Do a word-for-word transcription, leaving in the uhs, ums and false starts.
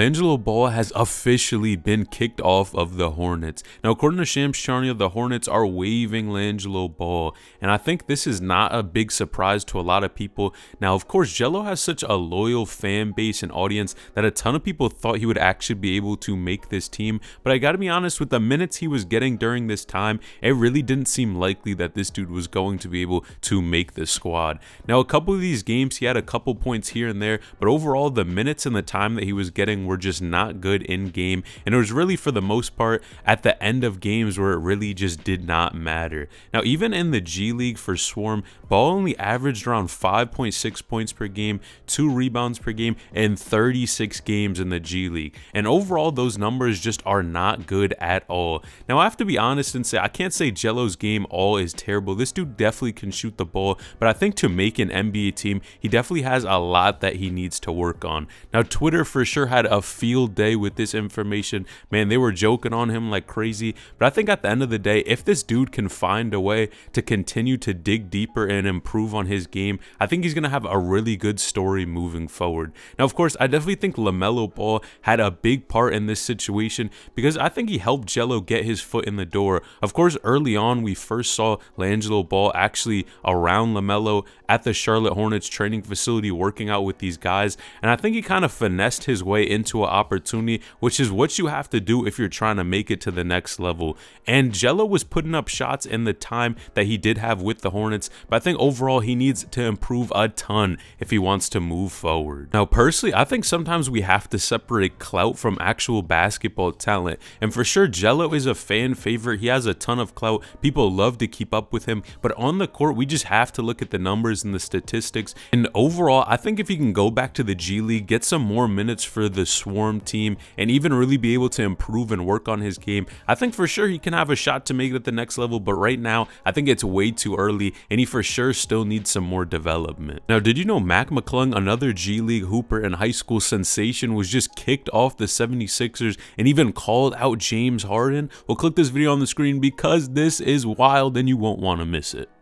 LiAngelo Ball has officially been kicked off of the Hornets. Now, according to Shams Charania, the Hornets are waiving LiAngelo Ball, and I think this is not a big surprise to a lot of people. Now, of course, Jello has such a loyal fan base and audience that a ton of people thought he would actually be able to make this team, but I gotta be honest, with the minutes he was getting during this time, it really didn't seem likely that this dude was going to be able to make the squad. Now, a couple of these games, he had a couple points here and there, but overall, the minutes and the time that he was getting were just not good in game, and it was really for the most part at the end of games where it really just did not matter. Now, even in the G League for Swarm, Ball only averaged around five point six points per game, two rebounds per game, and thirty-six games in the G League, and overall those numbers just are not good at all. Now, I have to be honest and say I can't say Jello's game all is terrible. This dude definitely can shoot the ball, but I think to make an N B A team he definitely has a lot that he needs to work on. Now, Twitter for sure had a field day with this information, man. They were joking on him like crazy, but I think at the end of the day, if this dude can find a way to continue to dig deeper and improve on his game, I think he's gonna have a really good story moving forward. Now, of course, I definitely think LaMelo Ball had a big part in this situation because I think he helped Jello get his foot in the door. Of course, early on we first saw LiAngelo Ball actually around LaMelo at the Charlotte Hornets training facility working out with these guys, and I think he kind of finessed his way into to an opportunity, which is what you have to do if you're trying to make it to the next level. And Jello was putting up shots in the time that he did have with the Hornets, but I think overall he needs to improve a ton if he wants to move forward. Now, personally, I think sometimes we have to separate clout from actual basketball talent, and for sure Jello is a fan favorite. He has a ton of clout, people love to keep up with him, but on the court we just have to look at the numbers and the statistics. And overall, I think if he can go back to the G League, get some more minutes for the Swarm team, and even really be able to improve and work on his game, I think for sure he can have a shot to make it at the next level. But right now I think it's way too early, and he for sure still needs some more development. Now, did you know Mac McClung, another G League hooper and high school sensation, was just kicked off the seventy-sixers and even called out James Harden? Well, click this video on the screen because this is wild and you won't want to miss it.